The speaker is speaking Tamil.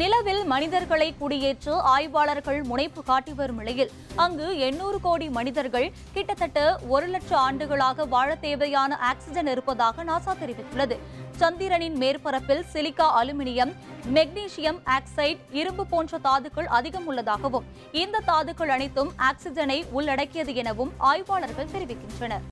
நிலவில் மனிதர்களை குடியேற்ற ஆய்வாளர்கள் முனைப்பு காட்டி வரும் நிலையில் அங்கு 800 கோடி மனிதர்கள் கிட்டத்தட்ட 1 லட்சம் ஆண்டுகளாக வாழ தேவையான ஆக்சிஜன் இருப்பதாக நாசா தெரிவித்துள்ளது. சந்திரனின் மேற்பரப்பில் சிலிக்கா, அலுமினியம், மெக்னீசியம் ஆக்சைடு, இரும்பு போன்ற தாதுக்கள் அதிகம் உள்ளதாகவும் இந்த தாதுக்கள் அனைத்தும் ஆக்சிஜனை உள்ளடக்கியது எனவும் ஆய்வாளர்கள் தெரிவிக்கின்றனர்.